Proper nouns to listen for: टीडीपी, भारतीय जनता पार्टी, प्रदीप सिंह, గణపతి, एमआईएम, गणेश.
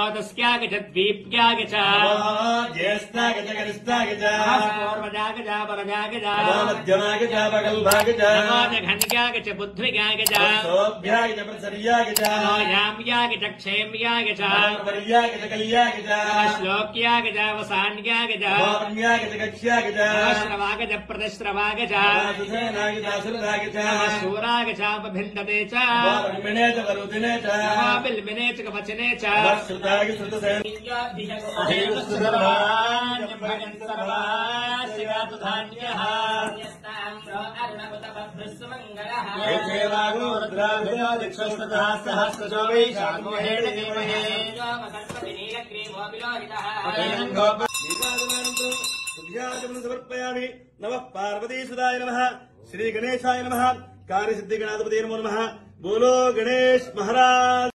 च समर्पयामि नमः पार्वतीसुताय नमः श्री गणेशाय नमः कार्यसिद्धि गणाधिपतये नमो नमः बोलो गणेश महाराज।